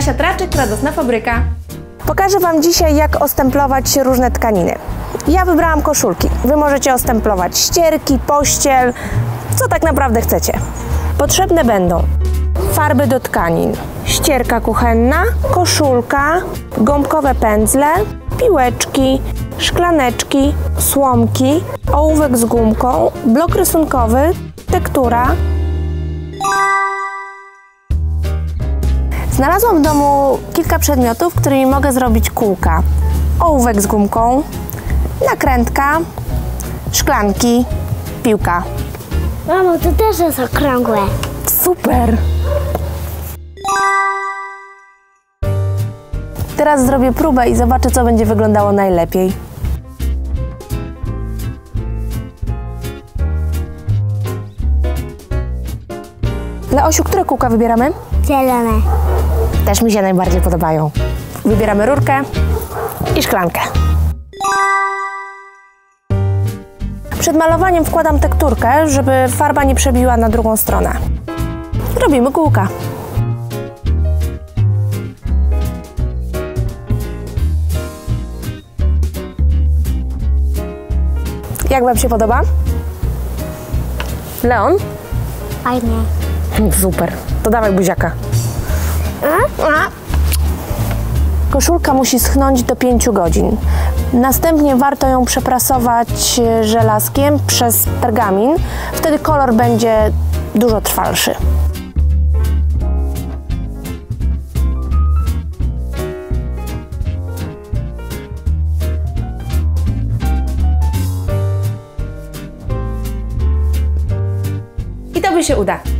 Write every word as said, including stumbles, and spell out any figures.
Kasia Traczyk, Radosna Fabryka. Pokażę Wam dzisiaj, jak ostemplować różne tkaniny. Ja wybrałam koszulki. Wy możecie ostemplować ścierki, pościel, co tak naprawdę chcecie. Potrzebne będą farby do tkanin, ścierka kuchenna, koszulka, gąbkowe pędzle, piłeczki, szklaneczki, słomki, ołówek z gumką, blok rysunkowy, tektura. Znalazłam w domu kilka przedmiotów, którymi mogę zrobić kółka. Ołówek z gumką, nakrętka, szklanki, piłka. Mamo, to też jest okrągłe. Super! Teraz zrobię próbę i zobaczę, co będzie wyglądało najlepiej. Leosiu, które kółka wybieramy? Zielone. Też mi się najbardziej podobają. Wybieramy rurkę i szklankę. Przed malowaniem wkładam tekturkę, żeby farba nie przebiła na drugą stronę. Robimy kółka. Jak Wam się podoba? Leon? Fajnie. Super. To dawaj buziaka. Koszulka musi schnąć do pięciu godzin. Następnie warto ją przeprasować żelazkiem przez pergamin. Wtedy kolor będzie dużo trwalszy. I to by się uda.